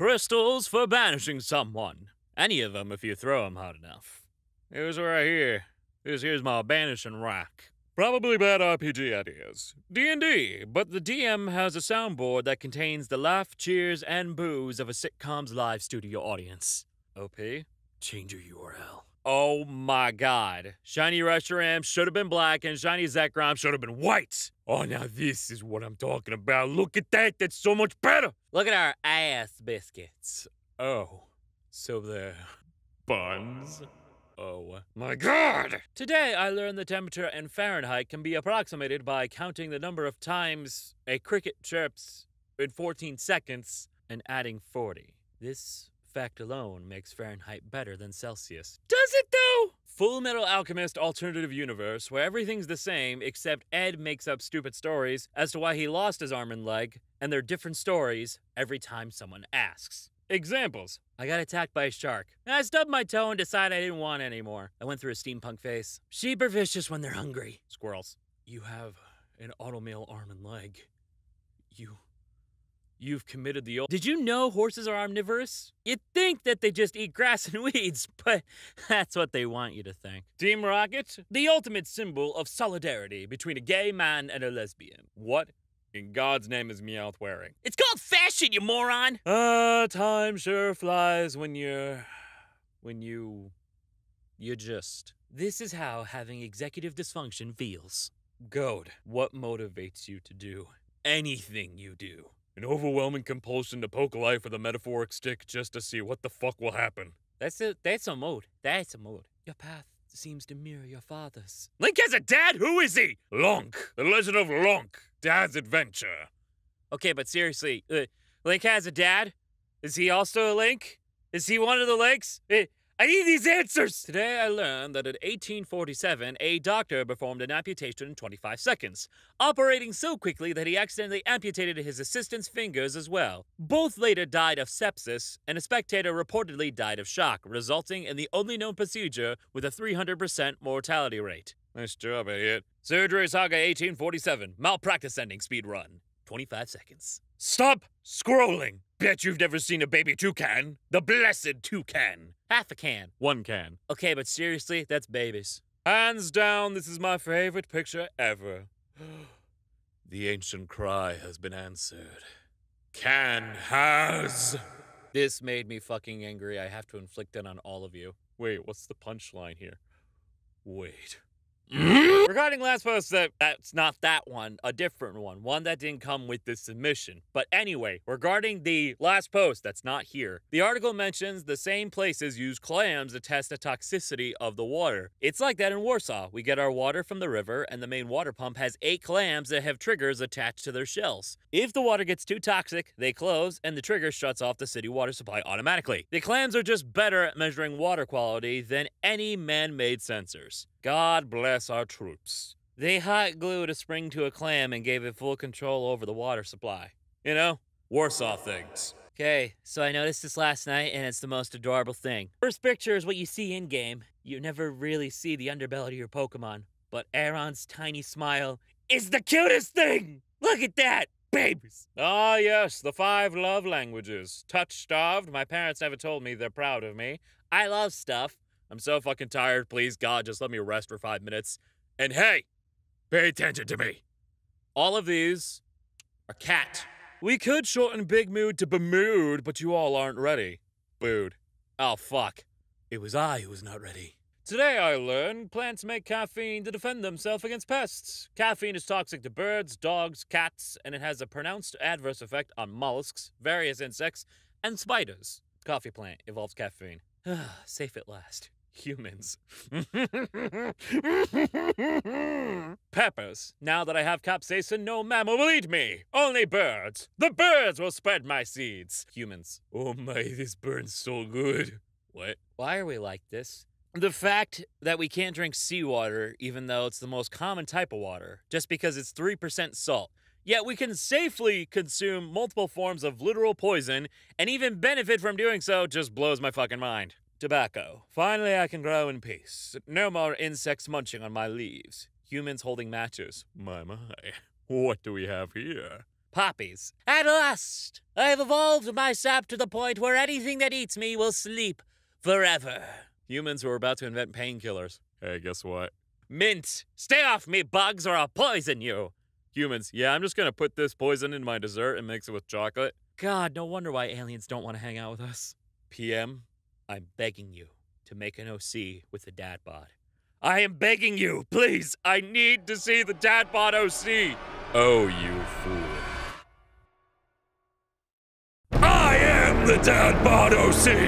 Crystals for banishing someone. Any of them if you throw them hard enough. Here's right here. Here's my banishing rock. Probably bad RPG ideas. D&D, but the DM has a soundboard that contains the laugh, cheers, and boos of a sitcom's live studio audience. OP, change your URL. Oh my god. Shiny Rasheram should have been black and shiny Zekrom should have been white. Oh, now this is what I'm talking about. Look at that. That's so much better. Look at our ass biscuits. Oh, so they're buns. Oh my god! Today I learned the temperature in Fahrenheit can be approximated by counting the number of times a cricket chirps in 14 seconds and adding 40. This fact alone makes Fahrenheit better than Celsius. Does it though? Full Metal Alchemist alternative universe where everything's the same except Ed makes up stupid stories as to why he lost his arm and leg, and they're different stories every time someone asks. Examples. I got attacked by a shark. I stubbed my toe and decided I didn't want any more. I went through a steampunk phase. Sheep are vicious when they're hungry. Squirrels. You have an automail arm and leg. You've committed the old. Did you know horses are omnivorous? You'd think that they just eat grass and weeds, but that's what they want you to think. Team Rocket. The ultimate symbol of solidarity between a gay man and a lesbian. What in God's name is Meowth wearing? It's called fashion, you moron! Time sure flies when you're... you just... This is how having executive dysfunction feels. Goad, what motivates you to do anything you do? An overwhelming compulsion to poke a life with a metaphoric stick just to see what the fuck will happen. That's a mode. Your path seems to mirror your father's. Link has a dad? Who is he? Lonk. The Legend of Lonk. Dad's Adventure. Okay, but seriously, Link has a dad? Is he also a Link? Is he one of the Links? I need these answers! Today I learned that in 1847, a doctor performed an amputation in 25 seconds, operating so quickly that he accidentally amputated his assistant's fingers as well. Both later died of sepsis, and a spectator reportedly died of shock, resulting in the only known procedure with a 300% mortality rate. Nice job, idiot. Surgery Saga 1847. Malpractice ending speedrun. 25 seconds. Stop scrolling! Bet you've never seen a baby toucan. The blessed toucan. Half a can. One can. Okay, but seriously, that's babies. Hands down, this is my favorite picture ever. The ancient cry has been answered. Can has. This made me fucking angry. I have to inflict it on all of you. Wait, what's the punchline here? Wait. Regarding last post, that's not that one, a different one. One that didn't come with the submission. But anyway, regarding the last post that's not here, the article mentions the same places use clams to test the toxicity of the water. It's like that in Warsaw. We get our water from the river, and the main water pump has 8 clams that have triggers attached to their shells. If the water gets too toxic, they close, and the trigger shuts off the city water supply automatically. The clams are just better at measuring water quality than any man-made sensors. God bless our troops. They hot glued a spring to a clam and gave it full control over the water supply. You know, Warsaw things. Okay, so I noticed this last night and it's the most adorable thing. First picture is what you see in-game. You never really see the underbelly of your Pokemon, but Aaron's tiny smile is the cutest thing! Look at that! Babies! Ah, yes, the 5 love languages. Touch-starved, my parents never told me they're proud of me. I love stuff. I'm so fucking tired, please, God, just let me rest for 5 minutes. And hey, pay attention to me. All of these are cat. We could shorten Big Mood to Bemood, but you all aren't ready. Booed. Oh, fuck. It was I who was not ready. Today I learned plants make caffeine to defend themselves against pests. Caffeine is toxic to birds, dogs, cats, and it has a pronounced adverse effect on mollusks, various insects, and spiders. Coffee plant evolves caffeine. Safe at last. Humans. Peppers. Now that I have capsaicin, no mammal will eat me. Only birds. The birds will spread my seeds. Humans. Oh my, this burns so good. What? Why are we like this? The fact that we can't drink seawater, even though it's the most common type of water, just because it's 3% salt. Yet we can safely consume multiple forms of literal poison, and even benefit from doing so just blows my fucking mind. Tobacco. Finally I can grow in peace. No more insects munching on my leaves. Humans holding matches. My. What do we have here? poppies. At last, I have evolved my sap to the point where anything that eats me will sleep forever. Humans were about to invent painkillers. Hey, guess what? Mint, stay off me, bugs, or I'll poison you. Humans, yeah, I'm just gonna put this poison in my dessert and mix it with chocolate. God, no wonder why aliens don't want to hang out with us. PM, I'm begging you to make an OC with the Dadbot. I am begging you, please, I need to see the Dadbot OC. Oh, you fool. I am the Dadbot OC!